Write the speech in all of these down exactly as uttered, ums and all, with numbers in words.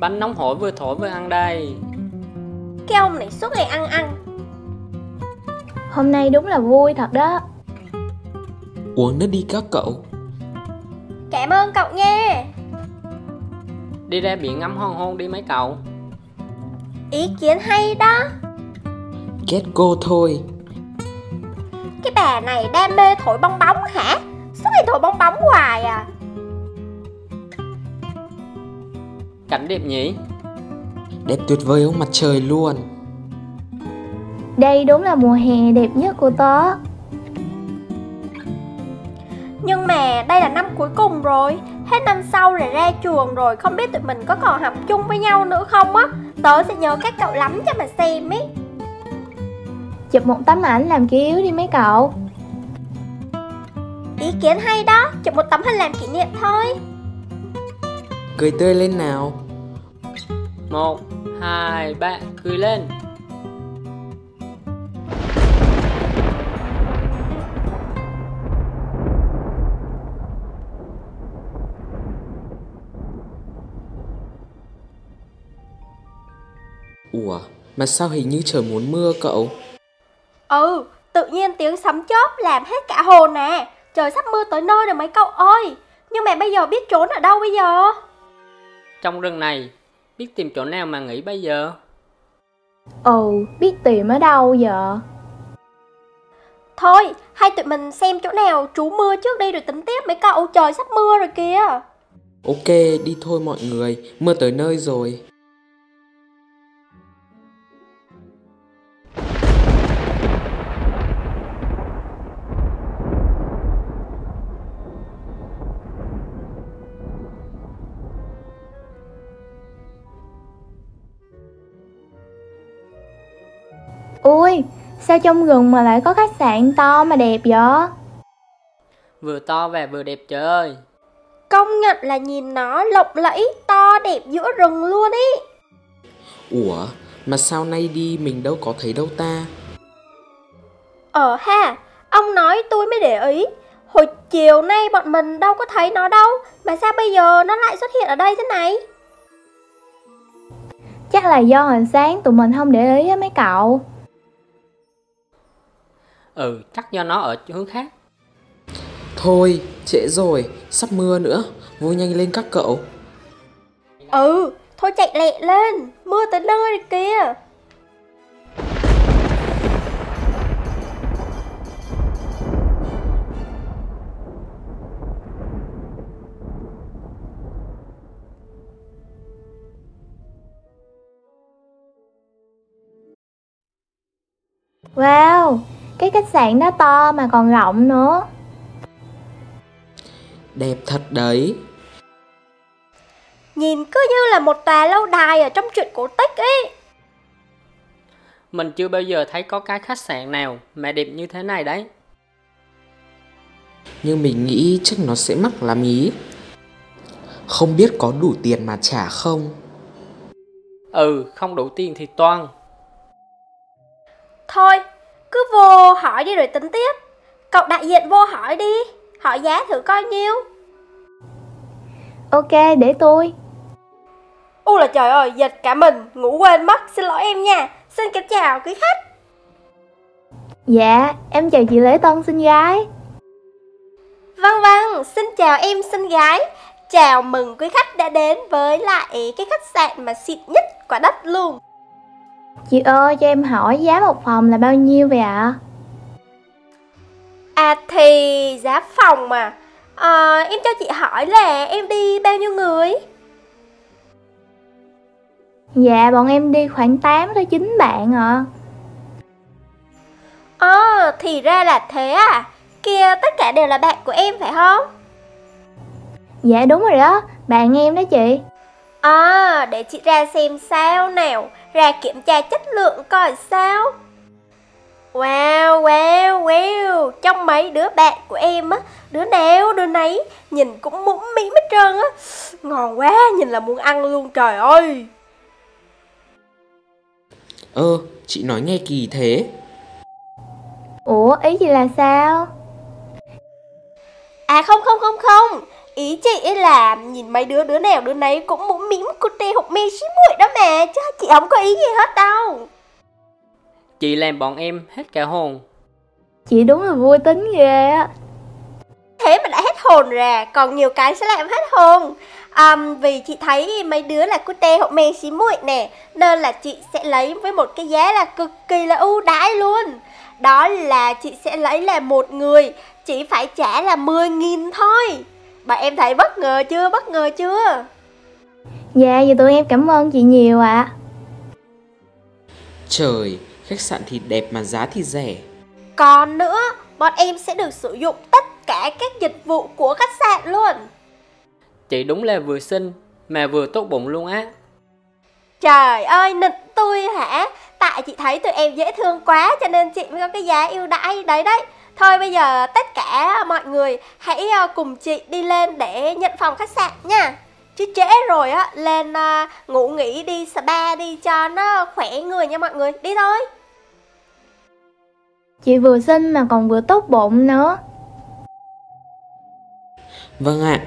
Bánh nóng hổi vừa thổi vừa ăn đây. Cái ông này suốt ngày ăn ăn. Hôm nay đúng là vui thật đó. Uống nó đi các cậu. Cảm ơn cậu nha. Đi ra biển ngắm hoàng hôn đi mấy cậu. Ý kiến hay đó. Kết cô thôi. Cái bà này đam mê thổi bong bóng hả? Suốt ngày thổi bong bóng hoài à. Cảnh đẹp nhỉ? Đẹp tuyệt vời ông mặt trời luôn. Đây đúng là mùa hè đẹp nhất của tớ. Nhưng mà đây là năm cuối cùng rồi. Hết năm sau là ra trường rồi. Không biết tụi mình có còn học chung với nhau nữa không á. Tớ sẽ nhớ các cậu lắm cho mà xem ý. Chụp một tấm ảnh làm kỷ yếu đi mấy cậu. Ý kiến hay đó. Chụp một tấm hình làm kỷ niệm thôi. Cười tươi lên nào. Một, hai, ba, cười lên. Ủa, mà sao hình như trời muốn mưa cậu? Ừ, tự nhiên tiếng sấm chớp làm hết cả hồn nè. Trời sắp mưa tới nơi rồi mấy cậu ơi. Nhưng mà bây giờ biết trốn ở đâu bây giờ? Trong rừng này, biết tìm chỗ nào mà nghỉ bây giờ? Ừ, biết tìm ở đâu giờ? Thôi, hay tụi mình xem chỗ nào trú mưa trước đi rồi tính tiếp mấy cậu. Trời sắp mưa rồi kìa. Ok, đi thôi mọi người, mưa tới nơi rồi. Ui, sao trong rừng mà lại có khách sạn to mà đẹp vậy? Vừa to và vừa đẹp trời ơi. Công nhận là nhìn nó lộng lẫy, to đẹp giữa rừng luôn ý. Ủa, mà sao nay đi mình đâu có thấy đâu ta? Ờ ha, ông nói tôi mới để ý. Hồi chiều nay bọn mình đâu có thấy nó đâu. Mà sao bây giờ nó lại xuất hiện ở đây thế này? Chắc là do hồi sáng tụi mình không để ý á mấy cậu. Ừ, chắc do nó ở hướng khác. Thôi, trễ rồi, sắp mưa nữa, vui nhanh lên các cậu. Ừ, thôi chạy lẹ lên, mưa tới nơi rồi kìa. Wow, cái khách sạn đó to mà còn rộng nữa. Đẹp thật đấy. Nhìn cứ như là một tòa lâu đài ở trong truyện cổ tích ấy. Mình chưa bao giờ thấy có cái khách sạn nào mà đẹp như thế này đấy. Nhưng mình nghĩ chắc nó sẽ mắc lắm ý. Không biết có đủ tiền mà trả không? Ừ, không đủ tiền thì toan. Thôi, cứ vô hỏi đi rồi tính tiếp. Cậu đại diện vô hỏi đi. Hỏi giá thử coi nhiêu. Ok, để tôi. U là trời ơi, giật cả mình. Ngủ quên mất, xin lỗi em nha. Xin kính chào quý khách. Dạ, em chào chị Lễ Tân xinh gái. Vâng vâng, xin chào em xinh gái. Chào mừng quý khách đã đến với lại cái khách sạn mà xịn nhất quả đất luôn. Chị ơi, cho em hỏi giá một phòng là bao nhiêu vậy ạ? À thì giá phòng mà à, em cho chị hỏi là em đi bao nhiêu người? Dạ, bọn em đi khoảng tám tới chín bạn ạ. Ờ, à, thì ra là thế à. Kia tất cả đều là bạn của em phải không? Dạ đúng rồi đó, bạn em đó chị. À, để chị ra xem sao nào. Ra kiểm tra chất lượng coi sao. Wow, wow, wow. Trong mấy đứa bạn của em á, đứa nào đứa nấy nhìn cũng mũm mĩm hết trơn á. Ngon quá, nhìn là muốn ăn luôn trời ơi. Ơ, ờ, chị nói nghe kỳ thế. Ủa, ý chị là sao? À không không không không, Ý chị ấy là nhìn mấy đứa đứa nào đứa nấy cũng mũm mĩm cute hụt mi xí muội đó mà, chứ chị không có ý gì hết đâu. Chị làm bọn em hết cả hồn. Chị đúng là vui tính ghê á. Thế mà đã hết hồn rồi, còn nhiều cái sẽ làm hết hồn. À, vì chị thấy mấy đứa là cute hụt mi xí muội nè, nên là chị sẽ lấy với một cái giá là cực kỳ là ưu đãi luôn. Đó là chị sẽ lấy là một người chỉ phải trả là mười nghìn thôi. Bà em thấy bất ngờ chưa, bất ngờ chưa? Dạ, vậy tụi em cảm ơn chị nhiều ạ. À. Trời, khách sạn thì đẹp mà giá thì rẻ. Còn nữa, bọn em sẽ được sử dụng tất cả các dịch vụ của khách sạn luôn. Chị đúng là vừa xinh mà vừa tốt bụng luôn á. Trời ơi, nịnh tôi hả? Tại chị thấy tụi em dễ thương quá cho nên chị mới có cái giá ưu đãi đấy đấy. Thôi bây giờ tất cả mọi người hãy cùng chị đi lên để nhận phòng khách sạn nha. Chứ trễ rồi á, lên ngủ nghỉ đi spa đi cho nó khỏe người nha mọi người, đi thôi. Chị vừa xinh mà còn vừa tốt bụng nữa. Vâng ạ, à,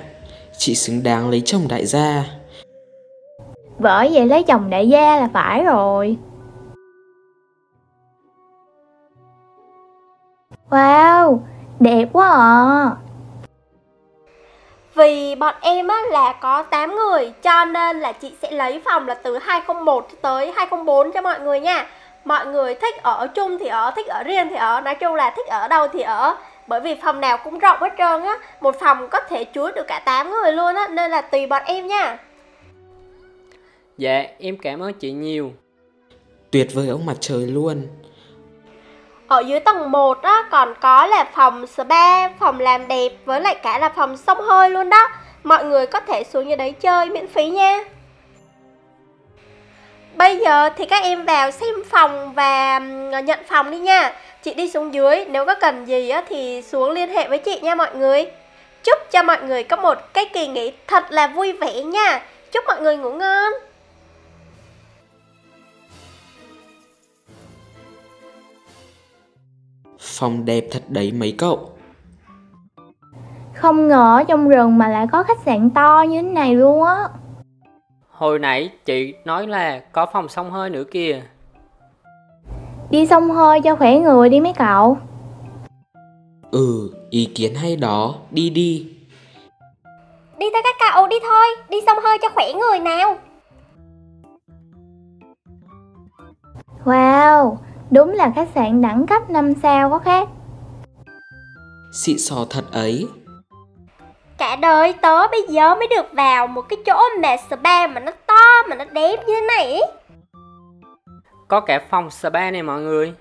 chị xứng đáng lấy chồng đại gia. Bởi vậy lấy chồng đại gia là phải rồi. Wow, đẹp quá à. Vì bọn em á, là có tám người cho nên là chị sẽ lấy phòng là từ hai không một tới hai không bốn cho mọi người nha. Mọi người thích ở chung thì ở, thích ở riêng thì ở, nói chung là thích ở đâu thì ở. Bởi vì phòng nào cũng rộng hết trơn á, một phòng có thể chứa được cả tám người luôn á, nên là tùy bọn em nha. Dạ, em cảm ơn chị nhiều. Tuyệt vời ông mặt trời luôn. Ở dưới tầng một á, còn có là phòng spa, phòng làm đẹp với lại cả là phòng xông hơi luôn đó. Mọi người có thể xuống dưới đấy chơi miễn phí nha. Bây giờ thì các em vào xem phòng và nhận phòng đi nha. Chị đi xuống dưới, nếu có cần gì á, thì xuống liên hệ với chị nha mọi người. Chúc cho mọi người có một cái kỳ nghỉ thật là vui vẻ nha. Chúc mọi người ngủ ngon. Phòng đẹp thật đấy mấy cậu. Không ngờ ở trong rừng mà lại có khách sạn to như thế này luôn á. Hồi nãy chị nói là có phòng xông hơi nữa kìa. Đi xông hơi cho khỏe người đi mấy cậu. Ừ, ý kiến hay đó, đi đi. Đi thôi các cậu, đi thôi, đi xông hơi cho khỏe người nào. Wow, đúng là khách sạn đẳng cấp năm sao có khác. Xịn sò thật ấy. Cả đời tớ bây giờ mới được vào một cái chỗ mà spa mà nó to mà nó đẹp như thế này. Có cả phòng spa này mọi người.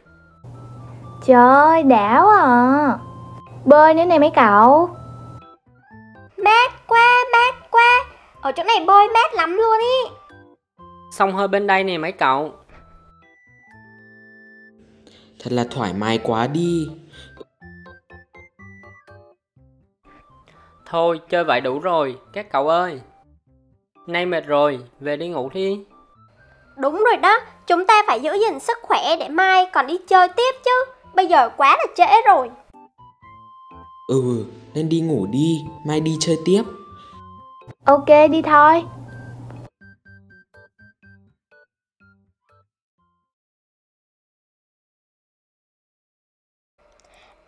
Trời ơi, đã quá à. Bơi nữa này mấy cậu. Mát quá, mát quá. Ở chỗ này bơi mát lắm luôn ý. Xong hơi bên đây nè mấy cậu. Thật là thoải mái quá đi. Thôi chơi vậy đủ rồi các cậu ơi. Nay mệt rồi, về đi ngủ đi. Đúng rồi đó, chúng ta phải giữ gìn sức khỏe để mai còn đi chơi tiếp chứ. Bây giờ quá là trễ rồi. Ừ, nên đi ngủ đi, mai đi chơi tiếp. Ok, đi thôi.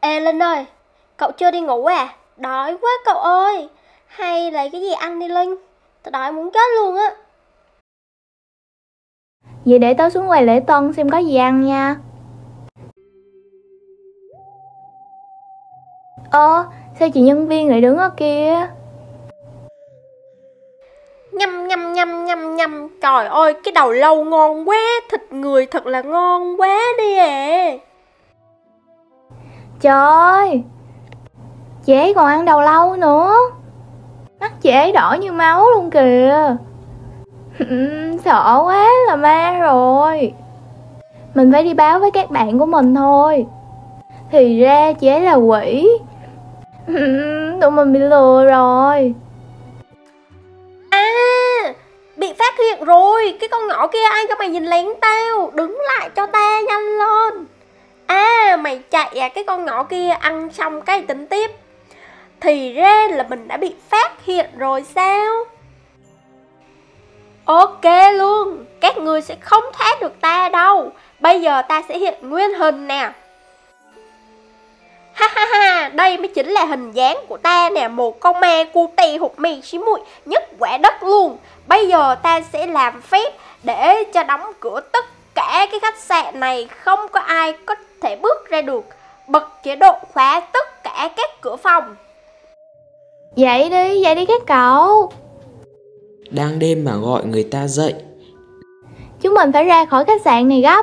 Ê Linh ơi, cậu chưa đi ngủ à? Đói quá cậu ơi. Hay lấy cái gì ăn đi Linh. Tao đói muốn chết luôn á. Vậy để tao xuống ngoài lễ tân xem có gì ăn nha. Ơ, sao chị nhân viên lại đứng ở kia? Nhâm nhâm nhâm nhâm nhâm. Trời ơi, cái đầu lâu ngon quá. Thịt người thật là ngon quá đi à. Trời ơi, chị ấy còn ăn đầu lâu nữa. Mắt chị ấy đỏ như máu luôn kìa. Sợ quá là ma rồi. Mình phải đi báo với các bạn của mình thôi. Thì ra chị ấy là quỷ. Tụi mình bị lừa rồi. À, bị phát hiện rồi. Cái con nhỏ kia ai cho mày nhìn lén tao. Đứng lại cho ta nhanh lên. À mày chạy à, cái con nhỏ kia ăn xong cái tính tiếp. Thì ra là mình đã bị phát hiện rồi sao? Ok luôn, các người sẽ không thoát được ta đâu. Bây giờ ta sẽ hiện nguyên hình nè. Ha ha ha, đây mới chính là hình dáng của ta nè. Một con ma cu tì hụt mì xí mụi nhất quả đất luôn. Bây giờ ta sẽ làm phép để cho đóng cửa tất cả cái khách sạn này, không có ai có thể bước ra được. Bật chế độ khóa tất cả các cửa phòng. Dậy đi, dậy đi các cậu. Đang đêm mà gọi người ta dậy. Chúng mình phải ra khỏi khách sạn này gấp.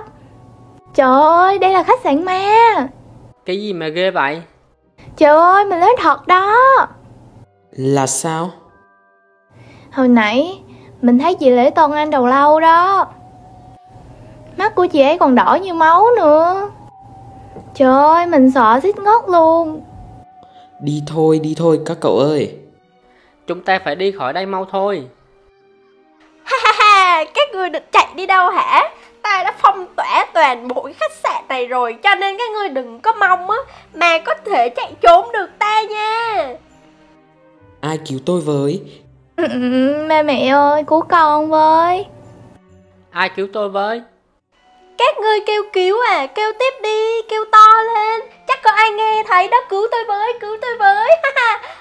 Trời ơi, đây là khách sạn ma. Cái gì mà ghê vậy? Trời ơi, mình nói thật đó. Là sao? Hồi nãy mình thấy chị Lễ Tân ăn đầu lâu đó. Mắt của chị ấy còn đỏ như máu nữa. Trời ơi, mình sợ rít ngất luôn. Đi thôi, đi thôi các cậu ơi. Chúng ta phải đi khỏi đây mau thôi. Ha ha ha, các người định chạy đi đâu hả? Ta đã phong tỏa toàn bộ cái khách sạn này rồi, cho nên các người đừng có mong á mà có thể chạy trốn được ta nha. Ai cứu tôi với? Ba mẹ ơi, cứu con với. Ai cứu tôi với? Các ngươi kêu cứu à, kêu tiếp đi, kêu to lên. Chắc có ai nghe thấy đó, cứu tôi với, cứu tôi với.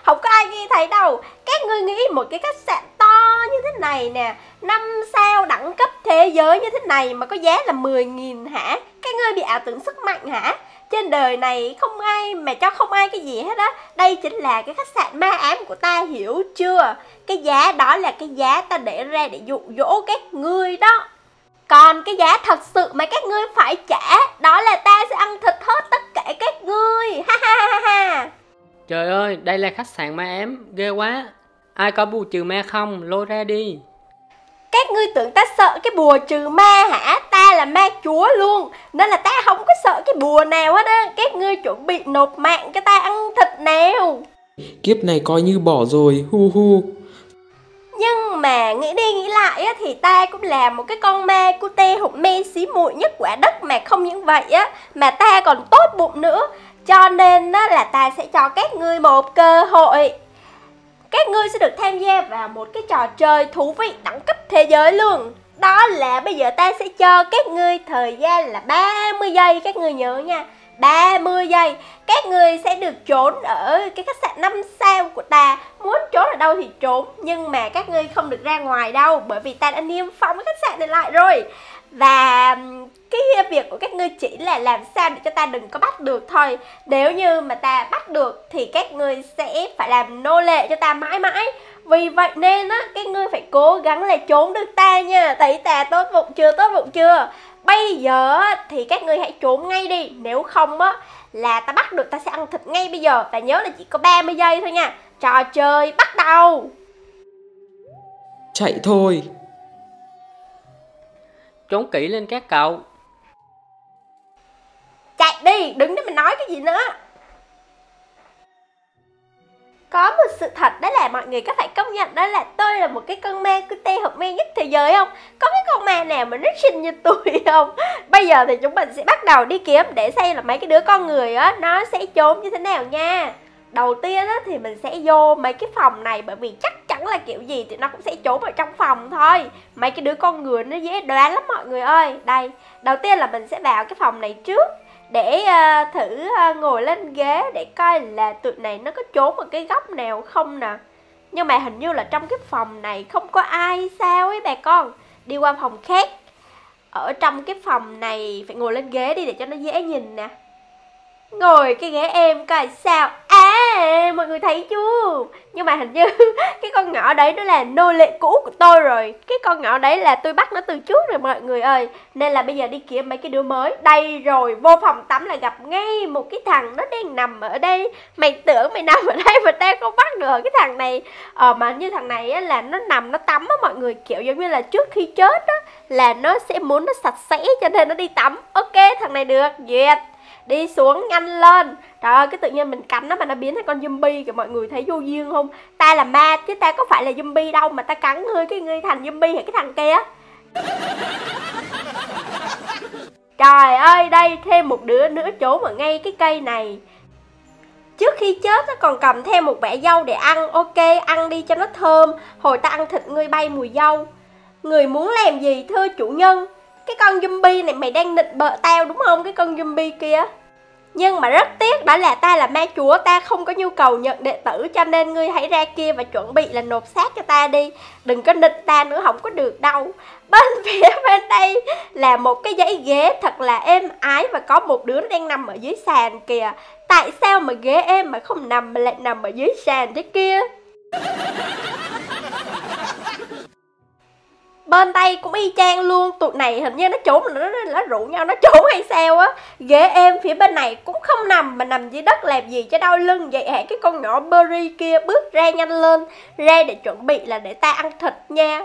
Không có ai nghe thấy đâu. Các ngươi nghĩ một cái khách sạn to như thế này nè, năm sao đẳng cấp thế giới như thế này mà có giá là mười nghìn hả? Các ngươi bị ảo tưởng sức mạnh hả? Trên đời này không ai mà cho không ai cái gì hết á. Đây chính là cái khách sạn ma ám của ta, hiểu chưa? Cái giá đó là cái giá ta để ra để dụ dỗ các ngươi đó. Còn cái giá thật sự mà các ngươi phải trả, đó là ta sẽ ăn thịt hết tất cả các ngươi. Ha ha ha ha. Trời ơi, đây là khách sạn ma ám, ghê quá. Ai có bùa trừ ma không, lôi ra đi. Các ngươi tưởng ta sợ cái bùa trừ ma hả? Ta là ma chúa luôn, nên là ta không có sợ cái bùa nào hết á. Các ngươi chuẩn bị nộp mạng cho ta ăn thịt nào. Kiếp này coi như bỏ rồi, hu hu. Nhưng mà nghĩ đi nghĩ lại á, thì ta cũng là một cái con ma cute hụt me xí muội nhất quả đất. Mà không những vậy á, mà ta còn tốt bụng nữa. Cho nên á, là ta sẽ cho các ngươi một cơ hội. Các ngươi sẽ được tham gia vào một cái trò chơi thú vị đẳng cấp thế giới luôn. Đó là bây giờ ta sẽ cho các ngươi thời gian là ba mươi giây, các ngươi nhớ nha. ba mươi giây, các người sẽ được trốn ở cái khách sạn năm sao của ta. Muốn trốn ở đâu thì trốn, nhưng mà các ngươi không được ra ngoài đâu, bởi vì ta đã niêm phong cái khách sạn này lại rồi. Và cái việc của các ngươi chỉ là làm sao để cho ta đừng có bắt được thôi. Nếu như mà ta bắt được thì các ngươi sẽ phải làm nô lệ cho ta mãi mãi. Vì vậy nên á, các ngươi phải cố gắng là trốn được ta nha. Thấy ta tốt bụng chưa, tốt bụng chưa? Bây giờ thì các ngươi hãy trốn ngay đi. Nếu không á, là ta bắt được ta sẽ ăn thịt ngay bây giờ. Và nhớ là chỉ có ba mươi giây thôi nha. Trò chơi bắt đầu. Chạy thôi. Trốn kỹ lên các cậu. Chạy đi, đừng để mình nói cái gì nữa. Có một sự thật đó là mọi người có phải công nhận đó là tôi là một cái con ma cute hụt me nhất thế giới không? Có cái con ma nào mà rất xinh như tôi không? Bây giờ thì chúng mình sẽ bắt đầu đi kiếm để xem là mấy cái đứa con người á nó sẽ trốn như thế nào nha. Đầu tiên á thì mình sẽ vô mấy cái phòng này, bởi vì chắc chắn là kiểu gì thì nó cũng sẽ trốn ở trong phòng thôi. Mấy cái đứa con người nó dễ đoán lắm mọi người ơi. Đây, đầu tiên là mình sẽ vào cái phòng này trước. Để uh, thử uh, ngồi lên ghế để coi là tụi này nó có trốn ở cái góc nào không nè. Nhưng mà hình như là trong cái phòng này không có ai sao ấy bà con. Đi qua phòng khác. Ở trong cái phòng này phải ngồi lên ghế đi để cho nó dễ nhìn nè. Ngồi cái ghế em coi sao. À, mọi người thấy chưa? Nhưng mà hình như cái con nhỏ đấy nó là nô lệ cũ của tôi rồi. Cái con nhỏ đấy là tôi bắt nó từ trước rồi mọi người ơi. Nên là bây giờ đi kiếm mấy cái đứa mới. Đây rồi, vô phòng tắm là gặp ngay một cái thằng nó đang nằm ở đây. Mày tưởng mày nằm ở đây mà tao không bắt được cái thằng này. Ờ mà như thằng này á, là nó nằm nó tắm á mọi người. Kiểu giống như là trước khi chết á, là nó sẽ muốn nó sạch sẽ cho nên nó đi tắm. Ok, thằng này được, duyệt. Đi xuống nhanh lên. Trời ơi, cái tự nhiên mình cắn nó mà nó biến thành con zombie kìa. Mọi người thấy vô duyên không? Ta là ma chứ ta có phải là zombie đâu mà ta cắn hơi cái người thành zombie hay cái thằng kia. Trời ơi, đây thêm một đứa nữa trốn ở ngay cái cây này. Trước khi chết nó còn cầm theo một bẻ dâu để ăn. Ok, ăn đi cho nó thơm, hồi ta ăn thịt ngươi bay mùi dâu. Người muốn làm gì thưa chủ nhân? Cái con zombie này mày đang nịnh bợ tao đúng không? Cái con zombie kia. Nhưng mà rất tiếc đã là ta là ma chúa, ta không có nhu cầu nhận đệ tử, cho nên ngươi hãy ra kia và chuẩn bị là nộp xác cho ta đi. Đừng có nịnh ta nữa, không có được đâu. Bên phía bên đây là một cái dãy ghế thật là êm ái và có một đứa đang nằm ở dưới sàn kìa. Tại sao mà ghế em mà không nằm mà lại nằm ở dưới sàn thế kia? Bên tay cũng y chang luôn, tụi này hình như nó trốn, nó, nó, nó rủ nhau, nó trốn hay sao á. Ghế em phía bên này cũng không nằm mà nằm dưới đất làm gì cho đau lưng vậy hả? Cái con nhỏ Berry kia bước ra nhanh lên, ra để chuẩn bị là để ta ăn thịt nha.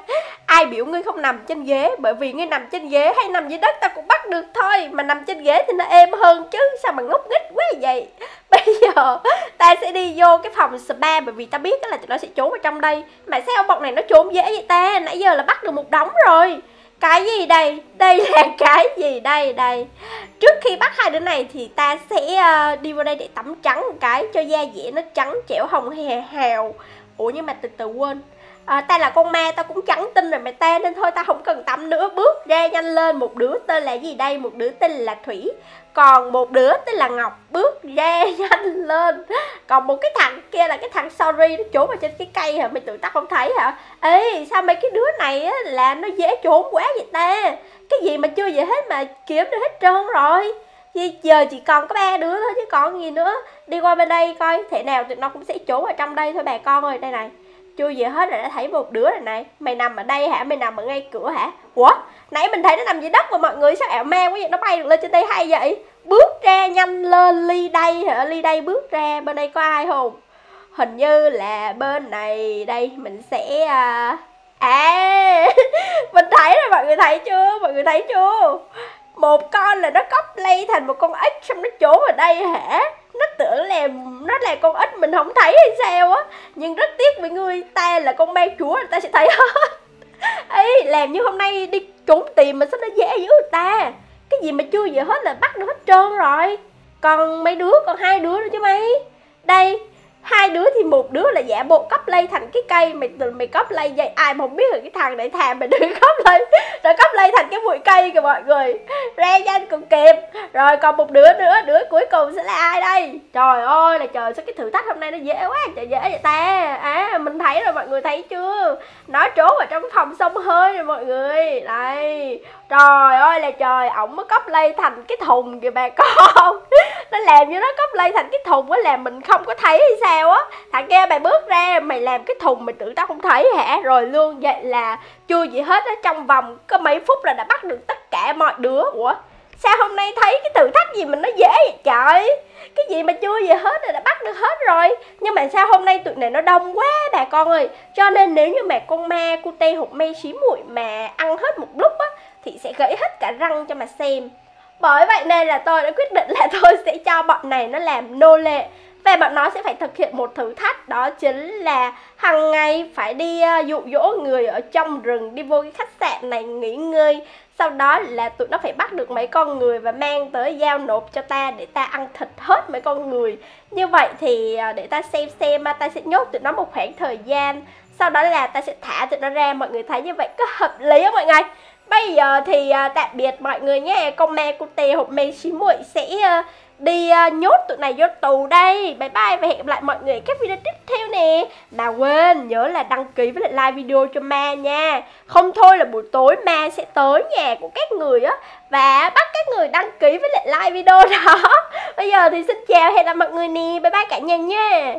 Ai biểu ngươi không nằm trên ghế, bởi vì ngươi nằm trên ghế hay nằm dưới đất ta cũng bắt được thôi. Mà nằm trên ghế thì nó êm hơn chứ, sao mà ngốc nghếch quá vậy. Bây giờ ta sẽ đi vô cái phòng spa, bởi vì ta biết là tụi nó sẽ trốn ở trong đây. Mà sao bọn này nó trốn dễ vậy ta? Nãy giờ là bắt được một đống rồi. Cái gì đây? Đây là cái gì đây? Đây. Trước khi bắt hai đứa này thì ta sẽ uh, đi vào đây để tắm trắng một cái cho da dẻ nó trắng trẻo hồng hè hào. Ủa nhưng mà từ từ quên, à, ta là con ma, ta cũng chẳng tin rồi mày ta, nên thôi ta không cần tắm nữa. Bước ra nhanh lên, một đứa tên là gì đây? Một đứa tên là Thủy, còn một đứa tên là Ngọc. Bước ra nhanh lên. Còn một cái thằng kia là cái thằng Sorry, nó trốn vào trên cái cây hả? Mày tưởng ta không thấy hả? Ê, sao mấy cái đứa này á là nó dễ trốn quá vậy ta? Cái gì mà chưa vậy hết mà kiếm được hết trơn rồi. Giờ chỉ còn có ba đứa thôi chứ còn gì nữa. Đi qua bên đây coi, thế nào tụi nó cũng sẽ trốn ở trong đây thôi bà con ơi. Đây này, chưa về hết rồi đã thấy một đứa rồi này. Mày nằm ở đây hả? Mày nằm ở ngay cửa hả? Ủa? Nãy mình thấy nó nằm dưới đất mà mọi người, sao ảo ma quá vậy? Nó bay được lên trên đây hay vậy? Bước ra nhanh lên, Ly đây hả? Ly đây bước ra, bên đây có ai không? Hình như là bên này, đây mình sẽ... À, mình thấy rồi, mọi người thấy chưa? Mọi người thấy chưa? Một con là nó cosplay thành một con ếch xong nó trốn ở đây hả? Nó tưởng là nó là con ếch mình không thấy hay sao á. Nhưng rất tiếc với người, ta là con ma chúa, người ta sẽ thấy hết. Ê, làm như hôm nay đi trốn tìm mà sao nó dễ dữ người ta. Cái gì mà chưa vậy hết là bắt nó hết trơn rồi. Còn mấy đứa, còn hai đứa nữa chứ mấy. Đây, hai đứa thì một đứa là giả bộ cosplay thành cái cây. Mày mày cosplay vậy ai mà không biết rồi, cái thằng này thà mày đừng cosplay. Rồi cosplay thành cái bụi cây kìa mọi người. Ra danh còn kịp. Rồi còn một đứa nữa, đứa cuối cùng sẽ là ai đây? Trời ơi là trời, sao cái thử thách hôm nay nó dễ quá, trời dễ vậy ta. À, mình thấy rồi, mọi người thấy chưa? Nó trốn ở trong phòng sông hơi rồi mọi người. Đây. Trời ơi là trời, ổng mới cosplay thành cái thùng kìa bà con. Nó làm như nó cosplay thành cái thùng á, làm mình không có thấy hay sao? Á. Thằng kia mày bước ra, mày làm cái thùng mày tưởng tao không thấy hả? Rồi luôn, vậy là chưa gì hết á, trong vòng có mấy phút là đã bắt được tất cả mọi đứa. Ủa? Sao hôm nay thấy cái thử thách gì mà nó dễ vậy trời? Cái gì mà chưa gì hết là đã bắt được hết rồi. Nhưng mà sao hôm nay tụi này nó đông quá bà con ơi. Cho nên nếu như mà con ma cute hột me xí muội mà ăn hết một lúc á thì sẽ gãy hết cả răng cho mà xem. Bởi vậy nên là tôi đã quyết định là tôi sẽ cho bọn này nó làm nô lệ. Và bọn nó sẽ phải thực hiện một thử thách, đó chính là hằng ngày phải đi dụ dỗ người ở trong rừng, đi vô cái khách sạn này nghỉ ngơi. Sau đó là tụi nó phải bắt được mấy con người và mang tới giao nộp cho ta để ta ăn thịt hết mấy con người. Như vậy thì để ta xem xem, ta sẽ nhốt tụi nó một khoảng thời gian. Sau đó là ta sẽ thả tụi nó ra, mọi người thấy như vậy có hợp lý không mọi người? Bây giờ thì tạm biệt mọi người nhé, con ma cute hột me xí muội sẽ... đi uh, nhốt tụi này vô tù đây. Bye bye và hẹn gặp lại mọi người các video tiếp theo nè. Mà quên nhớ là đăng ký với lại like video cho ma nha. Không thôi là buổi tối ma sẽ tới nhà của các người á và bắt các người đăng ký với lại like video đó. Bây giờ thì xin chào, hẹn gặp mọi người nè. Bye bye cả nhà nha.